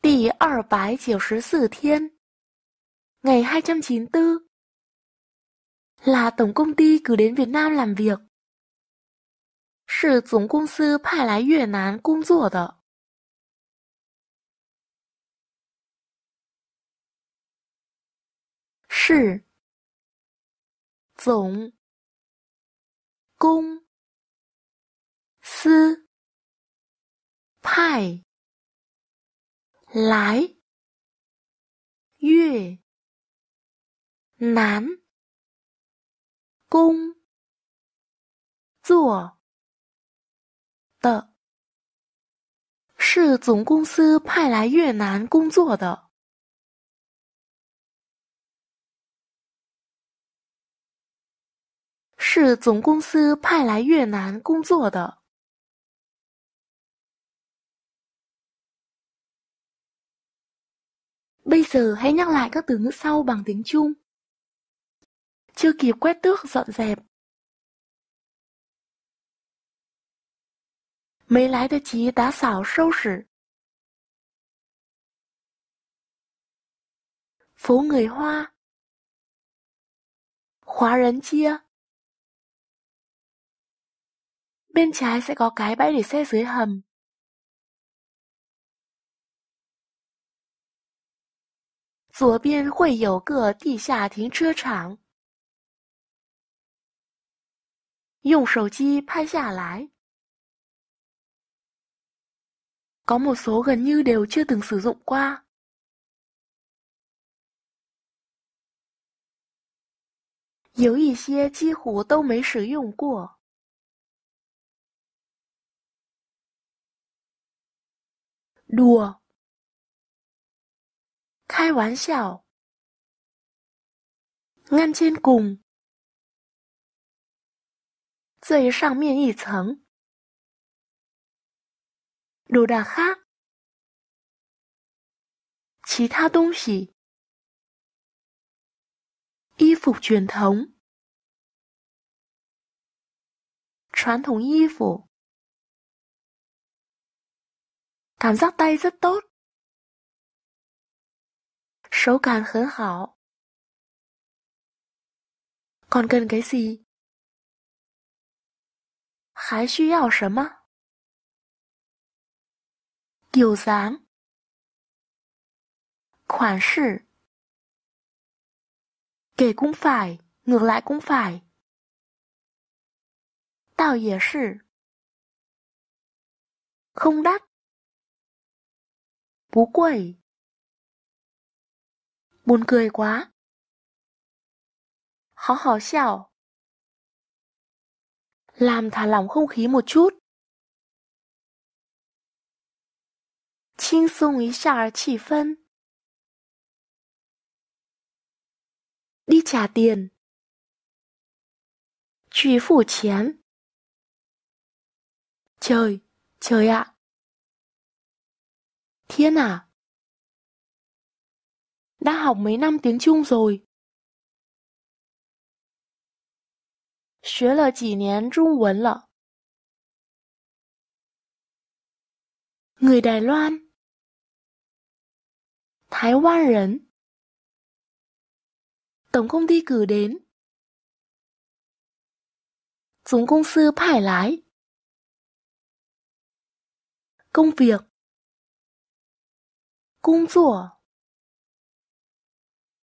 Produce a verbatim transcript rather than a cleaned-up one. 第二百九十四thiên, ngày hai trăm chín mươi bốn, là tổng công ty cử đến Việt Nam làm việc. 是总公司派来越南工作的。是总公司派来越南工作。的，是总公司派来越南工作的。是总公司派来越南工作的。Bây giờ hãy nhắc lại các từ ngữ sau bằng tiếng Trung. Chưa kịp quét tước dọn dẹp.没来得及打扫收拾。phố người Hoa, 华人街。Bên trái sẽ có cái bãi để xe dưới hầm.左边会有个地下停车场。用手机拍下来。Có một số gần như đều chưa từng sử dụng qua. Có một số gần như đều chưa từng sử dụng qua. Đùa. 开玩笑. Ngăn trên cùng. 最上面一层. Đồ đạc khác. 其他东西. Y phục truyền thống. 传统衣服. Cảm giác tay rất tốt. 手感很好. Còn cần cái gì? 还需要什么? Kiểu dáng. Khoản sự. Kể cũng phải, ngược lại cũng phải. Tao dễ sự. Không đắt. Bú quẩy. Buồn cười quá. Hó hó xào. Làm thả lỏng không khí một chút. 轻松一下气氛。đi trả tiền. 去付钱。trời, trời ạ. Thiên à. Đã học mấy năm tiếng Trung rồi. 学了几年中文了。người Đài Loan. 台湾人 tổng công ty cử đến 总公司派来 công việc 工作